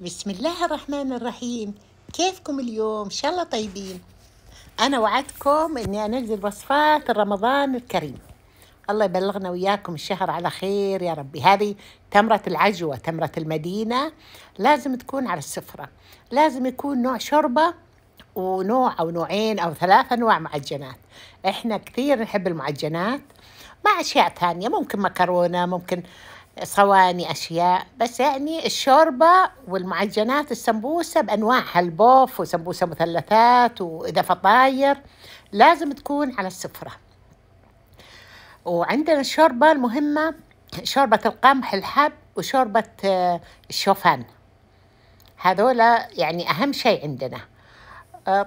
بسم الله الرحمن الرحيم. كيفكم اليوم؟ ان شاء الله طيبين. انا وعدتكم اني انزل وصفات رمضان الكريم، الله يبلغنا وياكم الشهر على خير يا ربي. هذه تمرة العجوة، تمرة المدينة، لازم تكون على السفرة، لازم يكون نوع شوربة ونوع او نوعين او ثلاثة انواع معجنات. احنا كثير نحب المعجنات مع اشياء ثانية، ممكن مكرونة، ممكن صواني، أشياء، بس يعني الشوربة والمعجنات، السمبوسة بأنواعها، البوف وسمبوسة مثلثات، وإذا فطاير لازم تكون على السفرة. وعندنا الشوربة المهمة شوربة القمح الحب وشوربة الشوفان، هذولا يعني أهم شيء عندنا.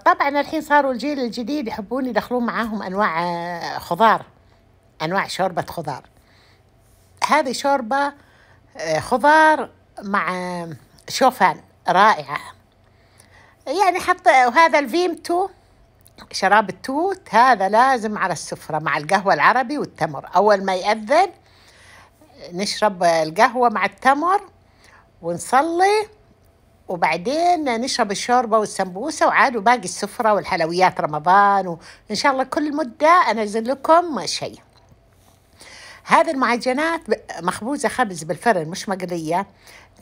طبعا الحين صاروا الجيل الجديد يحبون يدخلون معاهم أنواع خضار، أنواع شوربة خضار. هذه شوربة خضار مع شوفان رائعة، يعني حط. وهذا الفيمتو، شراب التوت، هذا لازم على السفرة مع القهوة العربي والتمر. أول ما يأذن نشرب القهوة مع التمر ونصلي، وبعدين نشرب الشوربة والسمبوسة، وعاد وباقي السفرة والحلويات رمضان. وإن شاء الله كل مدة أنزل لكم شيء. هذه المعجنات مخبوزة خبز بالفرن، مش مقلية،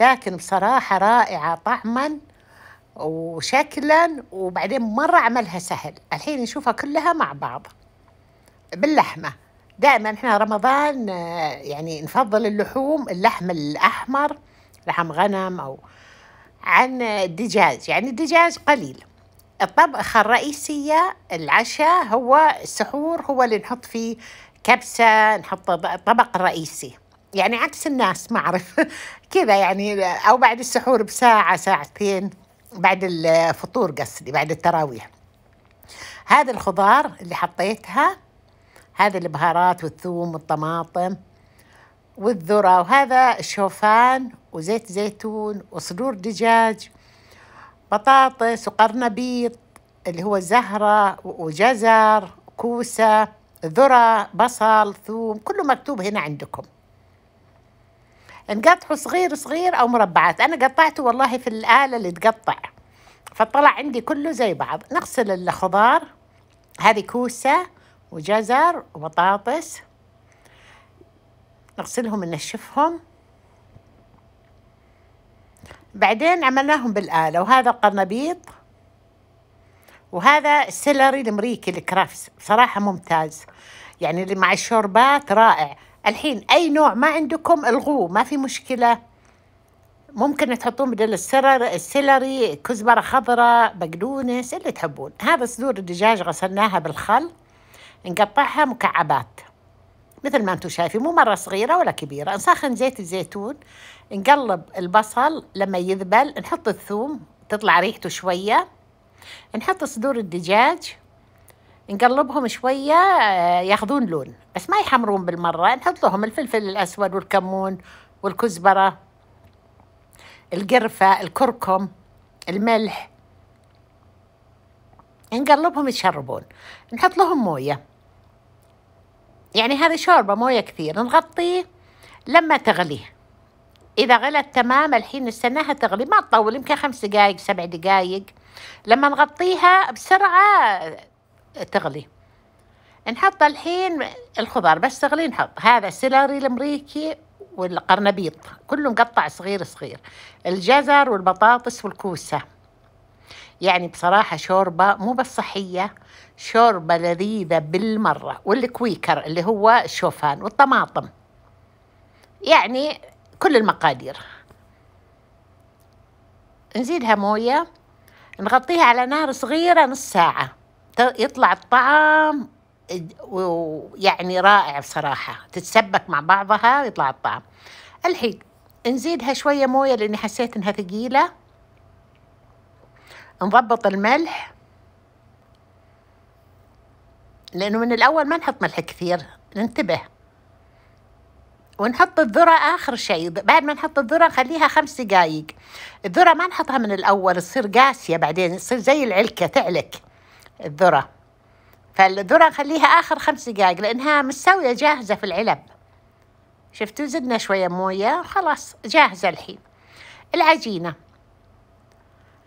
لكن بصراحة رائعة طعما وشكلا، وبعدين مرة عملها سهل. الحين نشوفها كلها مع بعض باللحمة. دائما احنا رمضان يعني نفضل اللحوم، اللحم الأحمر، لحم غنم أو عن الدجاج، يعني الدجاج قليل. الطبخة الرئيسية العشاء، هو السحور هو اللي نحط فيه كبسة، نحط الطبق الرئيسي، يعني عكس الناس ما أعرف كذا يعني، أو بعد السحور بساعة ساعتين، بعد الفطور قصدي، بعد التراويح. هذه الخضار اللي حطيتها، هذه البهارات والثوم والطماطم والذرة، وهذا الشوفان وزيت زيتون وصدور دجاج، بطاطس وقرنبيط اللي هو زهرة وجزر، كوسة، ذرة، بصل، ثوم، كله مكتوب هنا عندكم. نقطعه صغير صغير أو مربعات. أنا قطعته والله في الآلة اللي تقطع، فطلع عندي كله زي بعض. نغسل الخضار، هذه كوسة وجزر وبطاطس، نغسلهم ننشفهم، بعدين عملناهم بالآلة. وهذا القرنبيط، وهذا السيلري الامريكي الكرافس، بصراحه ممتاز، يعني اللي مع الشوربات رائع. الحين اي نوع ما عندكم الغوه، ما في مشكله، ممكن تحطون بدل السيلري كزبره خضراء، بقدونس، اللي تحبون. هذا صدور الدجاج غسلناها بالخل، نقطعها مكعبات مثل ما انتم شايفين، مو مره صغيره ولا كبيره. نسخن زيت الزيتون، نقلب البصل لما يذبل، نحط الثوم تطلع ريحته شويه، نحط صدور الدجاج، نقلبهم شوية ياخذون لون، بس ما يحمرون بالمرة. نحط لهم الفلفل الأسود والكمون والكزبرة، القرفة، الكركم، الملح، نقلبهم يتشربون. نحط لهم موية، يعني هذه شوربة موية كثير. نغطيه لما تغليه، إذا غلت تمام. الحين نستناها تغلي، ما تطول، يمكن 5 دقايق 7 دقايق. لما نغطيها بسرعة تغلي. نحط الحين الخضار بس تغلي. نحط هذا السيلري الأمريكي والقرنبيط كله مقطع صغير صغير، الجزر والبطاطس والكوسة. يعني بصراحة شوربة مو بس صحية، شوربة لذيذة بالمرة. والكويكر اللي هو الشوفان والطماطم، يعني كل المقادير. نزيدها موية، نغطيها على نار صغيرة نص ساعة، يطلع الطعم يعني رائع بصراحة، تتسبك مع بعضها يطلع الطعم. الحين نزيدها شوية موية لأني حسيت إنها ثقيلة. نضبط الملح، لأنه من الأول ما نحط ملح كثير، ننتبه. ونحط الذرة آخر شيء، بعد ما نحط الذرة نخليها 5 دقايق. الذرة ما نحطها من الأول، تصير قاسية، بعدين تصير زي العلكة، تعلك الذرة. فالذرة نخليها آخر 5 دقايق لأنها مستوية جاهزة في العلب. شفتوا، زدنا شوية موية، خلاص جاهزة الحين. العجينة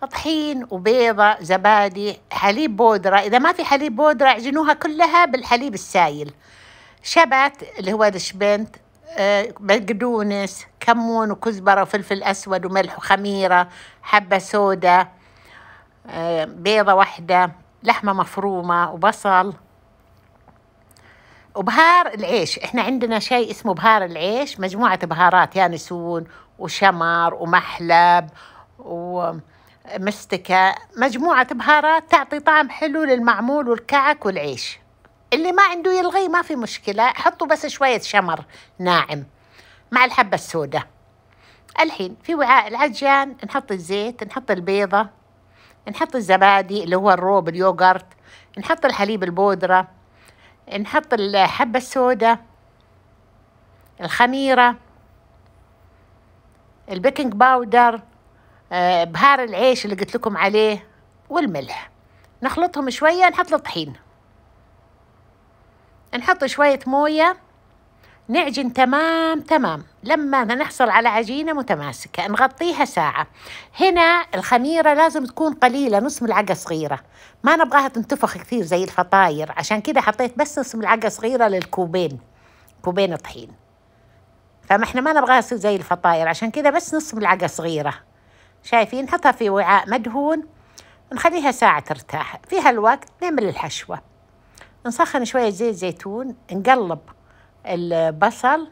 طحين وبيضة زبادي حليب بودرة، إذا ما في حليب بودرة اعجنوها كلها بالحليب السايل، شبت اللي هو الشبنت، بقدونس، كمون وكزبرة وفلفل أسود وملح وخميرة، حبة سودا، بيضة واحدة، لحمة مفرومة وبصل وبهار العيش. احنا عندنا شيء اسمه بهار العيش، مجموعة بهارات يانسون وشمر ومحلب ومستكة، مجموعة بهارات تعطي طعم حلو للمعمول والكعك والعيش. اللي ما عنده يلغي ما في مشكلة، حطوا بس شوية شمر ناعم مع الحبة السوداء. الحين في وعاء العجان نحط الزيت، نحط البيضة، نحط الزبادي اللي هو الروب اليوغرت، نحط الحليب البودرة، نحط الحبة السوداء، الخميرة، البيكنج باودر، بهار العيش اللي قلت لكم عليه، والملح. نخلطهم شوية، نحط الطحين، نحط شوية موية، نعجن تمام تمام لما نحصل على عجينة متماسكة، نغطيها ساعة. هنا الخميرة لازم تكون قليلة، نص ملعقة صغيرة، ما نبغاها تنتفخ كثير زي الفطاير، عشان كده حطيت بس نص ملعقة صغيرة للكوبين، كوبين طحين، فما احنا ما نبغاها تصير زي الفطاير، عشان كده بس نص ملعقة صغيرة. شايفين؟ نحطها في وعاء مدهون ونخليها ساعة ترتاح. في هالوقت نعمل الحشوة، نسخن شوية زيت زيتون، نقلب البصل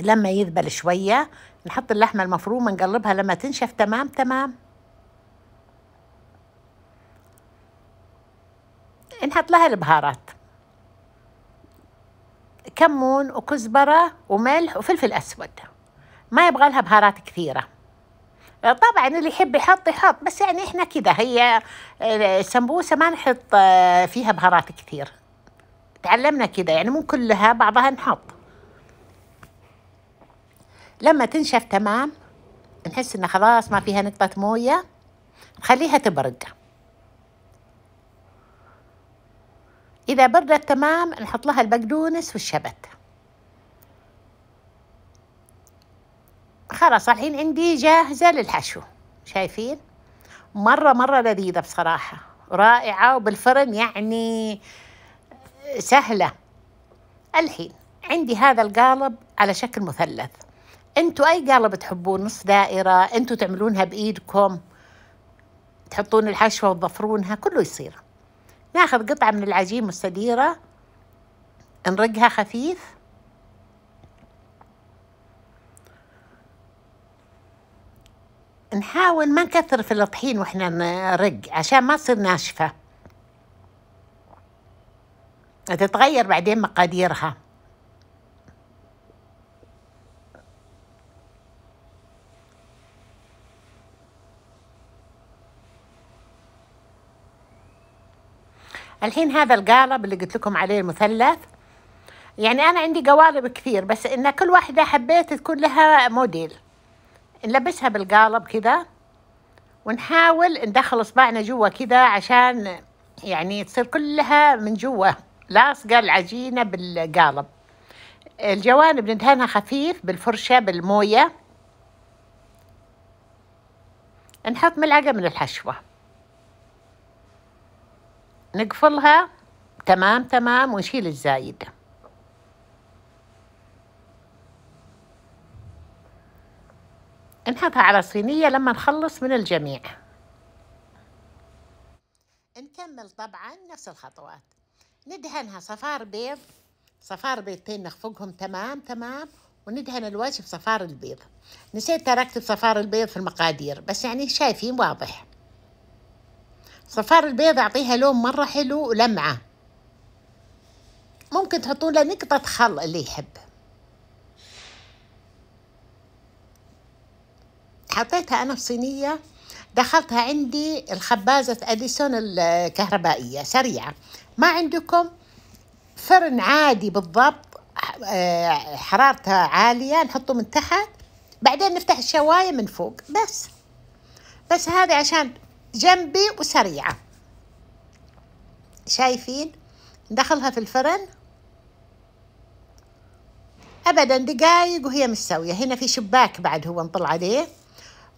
لما يذبل شوية، نحط اللحمة المفرومة نقلبها لما تنشف تمام تمام، نحط لها البهارات، كمون وكزبرة وملح وفلفل أسود، ما يبغى لها بهارات كثيرة، طبعا اللي يحب يحط يحط، بس يعني احنا كده هي السمبوسة ما نحط فيها بهارات كثير، تعلمنا كده يعني، مو كلها، بعضها نحط. لما تنشف تمام نحس انها خلاص ما فيها نقطة موية، نخليها تبرد. اذا بردت تمام نحط لها البقدونس والشبت. خلاص الحين عندي جاهزة للحشو. شايفين؟ مرة مرة لذيذة بصراحة، رائعة، وبالفرن يعني سهلة. الحين عندي هذا القالب على شكل مثلث، انتوا اي قالب تحبون، نص دائرة، انتوا تعملونها بايدكم، تحطون الحشوة وتضفرونها، كله يصير. ناخذ قطعة من العجين مستديرة، نرقها خفيف، نحاول ما نكثر في الطحين واحنا نرق عشان ما تصير ناشفة، تتغير بعدين مقاديرها. الحين هذا القالب اللي قلت لكم عليه المثلث، يعني أنا عندي قوالب كثير، بس إن كل واحدة حبيت تكون لها موديل. نلبسها بالقالب كذا، ونحاول ندخل إصبعنا جوا كذا عشان يعني تصير كلها من جوا لاصقة العجينة بالقالب. الجوانب ندهنها خفيف بالفرشة بالموية، نحط ملعقة من الحشوة، نقفلها تمام تمام، ونشيل الزايد. نحطها على صينية لما نخلص من الجميع. نكمل طبعا نفس الخطوات، ندهنها صفار بيض، صفار بيضتين نخفقهم تمام تمام، وندهن الوجه بصفار البيض. نسيت تركت بصفار البيض في المقادير، بس يعني شايفين واضح صفار البيض أعطيها لون مرة حلو ولمعة. ممكن تحطون له نقطة خل اللي يحب. حطيتها أنا في صينية، دخلتها عندي الخبازة أديسون الكهربائية سريعة. ما عندكم فرن عادي بالضبط حرارتها عالية، نحطه من تحت بعدين نفتح الشواية من فوق، بس هذا عشان جنبي وسريعة. شايفين؟ ندخلها في الفرن أبدا دقايق وهي مستوية. هنا في شباك بعد هو نطلع عليه،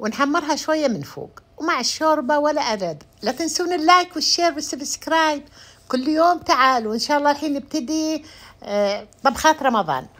ونحمرها شوية من فوق ومع الشوربة ولا أبد. لا تنسون اللايك والشير والسبسكرايب. كل يوم تعالوا إن شاء الله. الحين نبتدي طبخات رمضان.